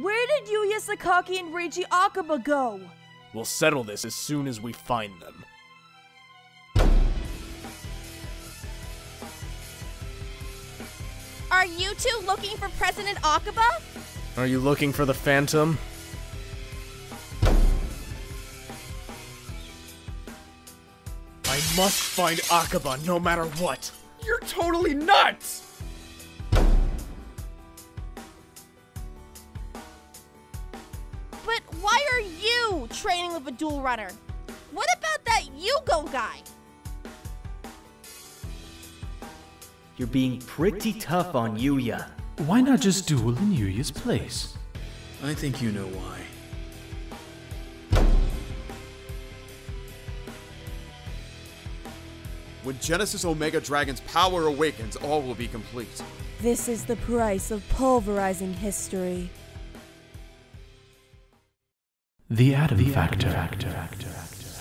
Where did Yuya Sakaki and Reiji Akaba go? We'll settle this as soon as we find them. Are you two looking for President Akaba? Are you looking for the Phantom? I must find Akaba no matter what. You're totally nuts! But why are you training with a dual runner? What about that Yugo guy? You're being pretty tough on Yuya. Why not just duel in Yuya's place? I think you know why. When Genesis Omega Dragon's power awakens, all will be complete. This is the price of pulverizing history. The Adam Factor.